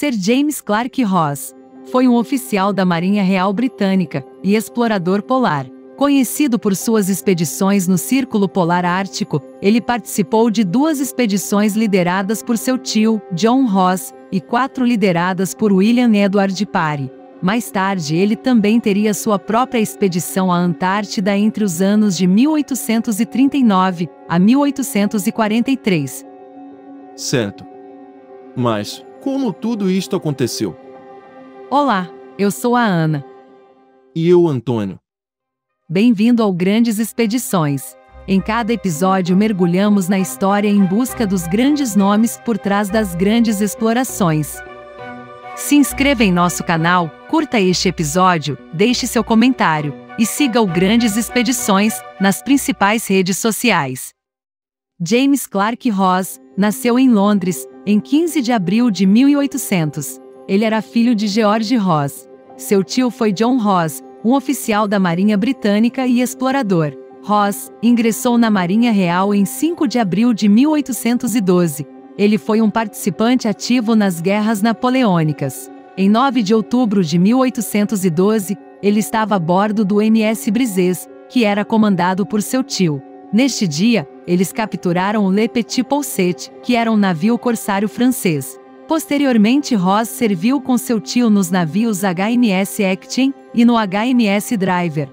Sir James Clark Ross. Foi um oficial da Marinha Real Britânica e explorador polar. Conhecido por suas expedições no Círculo Polar Ártico, ele participou de 2 expedições lideradas por seu tio, John Ross, e 4 lideradas por William Edward Parry. Mais tarde, ele também teria sua própria expedição à Antártida entre os anos de 1839 a 1843. Certo. Mas como tudo isto aconteceu? Olá, eu sou a Ana. E eu, Antônio. Bem-vindo ao Grandes Expedições. Em cada episódio mergulhamos na história em busca dos grandes nomes por trás das grandes explorações. Se inscreva em nosso canal, curta este episódio, deixe seu comentário e siga o Grandes Expedições nas principais redes sociais. James Clark Ross nasceu em Londres, em 15 de abril de 1800. Ele era filho de George Ross. Seu tio foi John Ross, um oficial da Marinha Britânica e explorador. Ross ingressou na Marinha Real em 5 de abril de 1812. Ele foi um participante ativo nas guerras napoleônicas. Em 9 de outubro de 1812, ele estava a bordo do MS Briseis, que era comandado por seu tio. Neste dia, eles capturaram o Le Petit Poucet, que era um navio corsário francês. Posteriormente, Ross serviu com seu tio nos navios HMS Actin e no HMS Driver.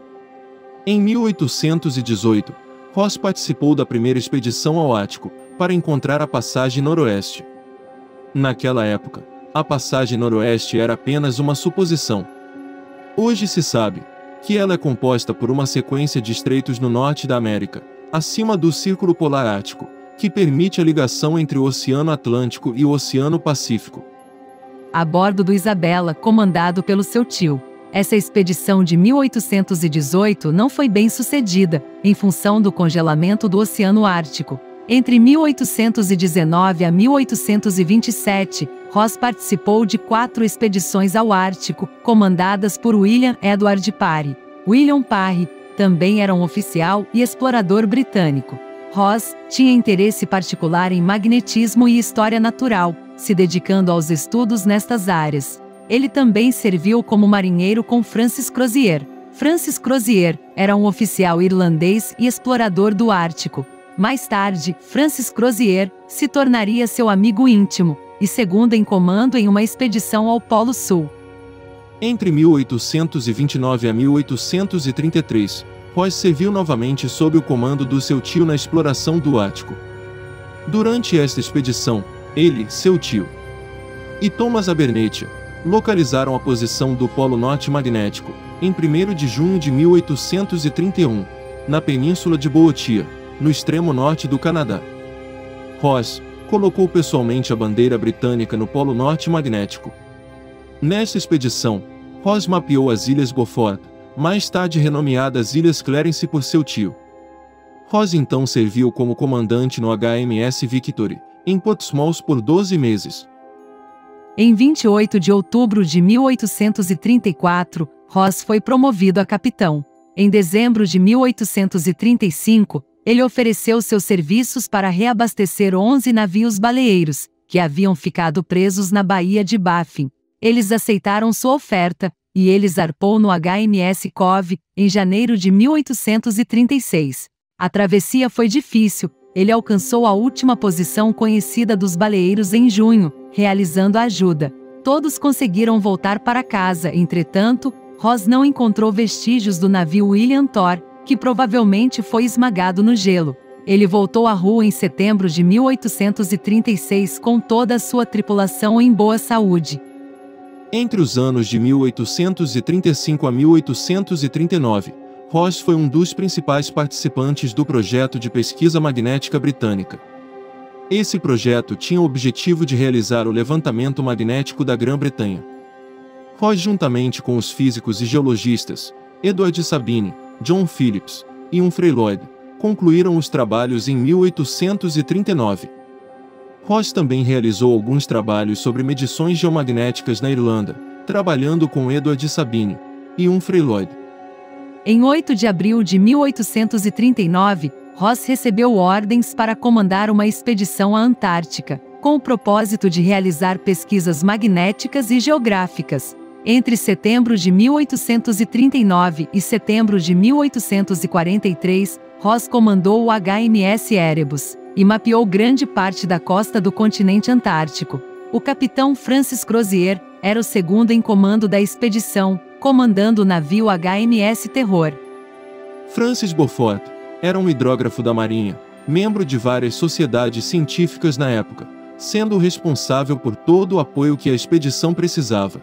Em 1818, Ross participou da primeira expedição ao Ártico para encontrar a passagem noroeste. Naquela época, a passagem noroeste era apenas uma suposição. Hoje se sabe que ela é composta por uma sequência de estreitos no norte da América, acima do Círculo Polar Ártico, que permite a ligação entre o Oceano Atlântico e o Oceano Pacífico. A bordo do Isabela, comandado pelo seu tio. Essa expedição de 1818 não foi bem sucedida, em função do congelamento do Oceano Ártico. Entre 1819 a 1827, Ross participou de 4 expedições ao Ártico, comandadas por William Edward Parry. William Parry também era um oficial e explorador britânico. Ross tinha interesse particular em magnetismo e história natural, se dedicando aos estudos nestas áreas. Ele também serviu como marinheiro com Francis Crozier. Francis Crozier era um oficial irlandês e explorador do Ártico. Mais tarde, Francis Crozier se tornaria seu amigo íntimo e segundo em comando em uma expedição ao Polo Sul. Entre 1829 a 1833, Ross serviu novamente sob o comando do seu tio na exploração do Ártico. Durante esta expedição, ele, seu tio e Thomas Abernethy localizaram a posição do Polo Norte Magnético em 1º de junho de 1831, na península de Boothia, no extremo norte do Canadá. Ross colocou pessoalmente a bandeira britânica no Polo Norte Magnético. Nesta expedição, Ross mapeou as Ilhas Beaufort, mais tarde renomeadas Ilhas Clarence por seu tio. Ross então serviu como comandante no HMS Victory, em Portsmouth por 12 meses. Em 28 de outubro de 1834, Ross foi promovido a capitão. Em dezembro de 1835, ele ofereceu seus serviços para reabastecer 11 navios baleeiros, que haviam ficado presos na Baía de Baffin. Eles aceitaram sua oferta, e ele zarpou no HMS Cove, em janeiro de 1836. A travessia foi difícil, ele alcançou a última posição conhecida dos baleeiros em junho, realizando a ajuda. Todos conseguiram voltar para casa, entretanto, Ross não encontrou vestígios do navio William Thor, que provavelmente foi esmagado no gelo. Ele voltou à rua em setembro de 1836 com toda a sua tripulação em boa saúde. Entre os anos de 1835 a 1839, Ross foi um dos principais participantes do projeto de pesquisa magnética britânica. Esse projeto tinha o objetivo de realizar o levantamento magnético da Grã-Bretanha. Ross, juntamente com os físicos e geologistas Edward Sabine, John Phillips e Humphrey Lloyd, concluíram os trabalhos em 1839. Ross também realizou alguns trabalhos sobre medições geomagnéticas na Irlanda, trabalhando com Edward Sabine e Humphrey Lloyd. Em 8 de abril de 1839, Ross recebeu ordens para comandar uma expedição à Antártica. com o propósito de realizar pesquisas magnéticas e geográficas. Entre setembro de 1839 e setembro de 1843, Ross comandou o HMS Erebus e mapeou grande parte da costa do continente antártico. O capitão Francis Crozier era o segundo em comando da expedição, comandando o navio HMS Terror. Francis Beaufort era um hidrógrafo da Marinha, membro de várias sociedades científicas na época, sendo o responsável por todo o apoio que a expedição precisava.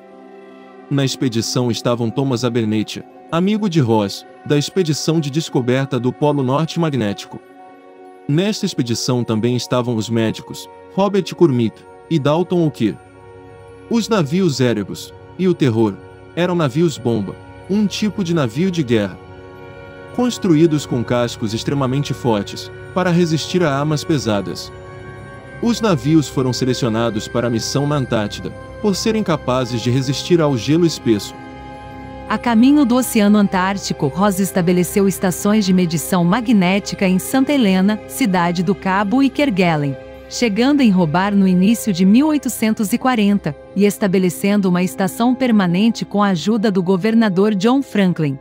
Na expedição estavam Thomas Abernethy, amigo de Ross, da expedição de descoberta do Polo Norte Magnético. Nesta expedição também estavam os médicos Robert Cormick e Dalton O'Kir. Os navios Erebus e o Terror eram navios-bomba, um tipo de navio de guerra, construídos com cascos extremamente fortes, para resistir a armas pesadas. Os navios foram selecionados para a missão na Antártida, por serem capazes de resistir ao gelo espesso. A caminho do Oceano Antártico, Ross estabeleceu estações de medição magnética em Santa Helena, Cidade do Cabo e Kerguelen, chegando em Hobart no início de 1840, e estabelecendo uma estação permanente com a ajuda do governador John Franklin.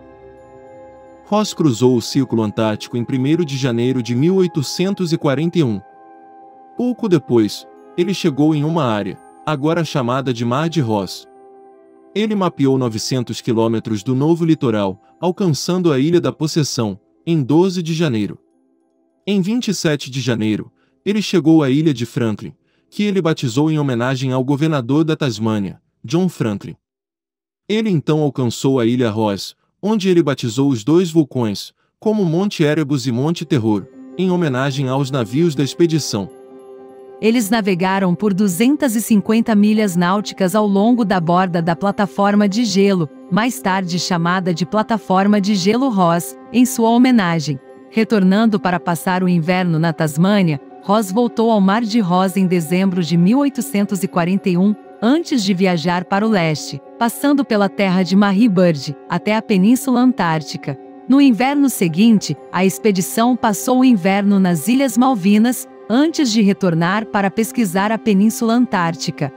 Ross cruzou o Círculo Antártico em 1º de janeiro de 1841. Pouco depois, ele chegou em uma área, agora chamada de Mar de Ross. Ele mapeou 900 quilômetros do novo litoral, alcançando a Ilha da Possessão, em 12 de janeiro. Em 27 de janeiro, ele chegou à Ilha de Franklin, que ele batizou em homenagem ao governador da Tasmânia, John Franklin. Ele então alcançou a Ilha Ross, onde ele batizou os dois vulcões, como Monte Erebus e Monte Terror, em homenagem aos navios da expedição. Eles navegaram por 250 milhas náuticas ao longo da borda da plataforma de gelo, mais tarde chamada de Plataforma de Gelo Ross, em sua homenagem. Retornando para passar o inverno na Tasmânia, Ross voltou ao Mar de Ross em dezembro de 1841, antes de viajar para o leste, passando pela terra de Marie Bird, até a Península Antártica. No inverno seguinte, a expedição passou o inverno nas Ilhas Malvinas, antes de retornar para pesquisar a Península Antártica.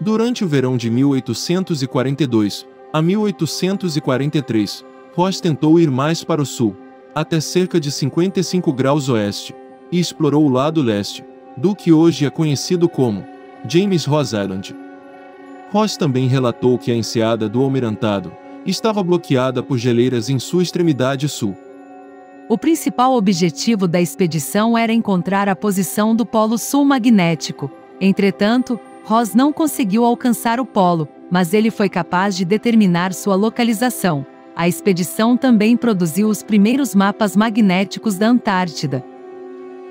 Durante o verão de 1842 a 1843, Ross tentou ir mais para o sul, até cerca de 55 graus oeste, e explorou o lado leste, do que hoje é conhecido como James Ross Island. Ross também relatou que a enseada do Almirantado estava bloqueada por geleiras em sua extremidade sul. O principal objetivo da expedição era encontrar a posição do Polo Sul Magnético. Entretanto, Ross não conseguiu alcançar o polo, mas ele foi capaz de determinar sua localização. A expedição também produziu os primeiros mapas magnéticos da Antártida.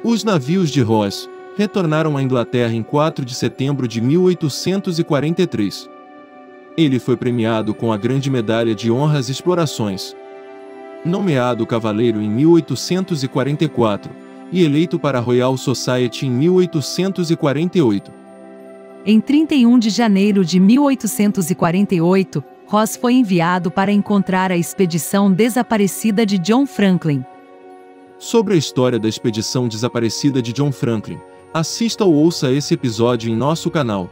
Os navios de Ross retornaram à Inglaterra em 4 de setembro de 1843. Ele foi premiado com a Grande Medalha de Honra às Explorações, nomeado cavaleiro em 1844 e eleito para a Royal Society em 1848. Em 31 de janeiro de 1848, Ross foi enviado para encontrar a expedição desaparecida de John Franklin. Sobre a história da expedição desaparecida de John Franklin, assista ou ouça esse episódio em nosso canal.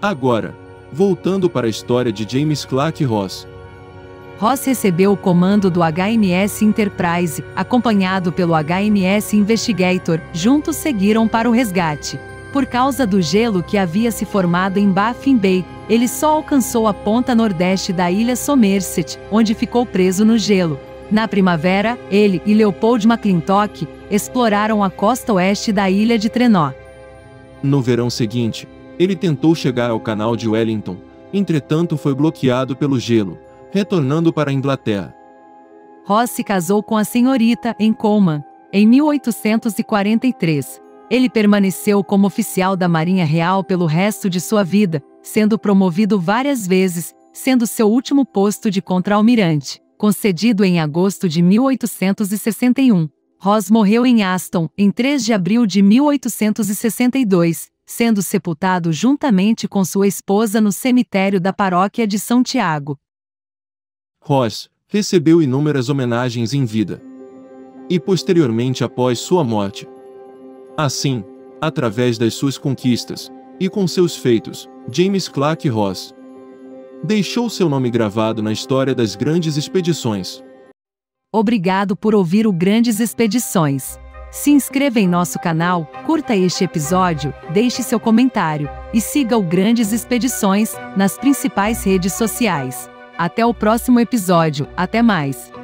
Agora, voltando para a história de James Clark Ross. Ross recebeu o comando do HMS Enterprise, acompanhado pelo HMS Investigator, juntos seguiram para o resgate. Por causa do gelo que havia se formado em Baffin Bay, ele só alcançou a ponta nordeste da ilha Somerset, onde ficou preso no gelo. Na primavera, ele e Leopold McClintock exploraram a costa oeste da ilha de Trenó. No verão seguinte, ele tentou chegar ao canal de Wellington, entretanto foi bloqueado pelo gelo, retornando para a Inglaterra. Ross se casou com a senhorita, em Coleman, em 1843. Ele permaneceu como oficial da Marinha Real pelo resto de sua vida, sendo promovido várias vezes, sendo seu último posto de contra-almirante, concedido em agosto de 1861. Ross morreu em Aston, em 3 de abril de 1862, sendo sepultado juntamente com sua esposa no cemitério da paróquia de São Tiago. Ross recebeu inúmeras homenagens em vida e posteriormente após sua morte. Assim, através das suas conquistas, e com seus feitos, James Clark Ross deixou seu nome gravado na história das Grandes Expedições. Obrigado por ouvir o Grandes Expedições. Se inscreva em nosso canal, curta este episódio, deixe seu comentário, e siga o Grandes Expedições nas principais redes sociais. Até o próximo episódio, até mais!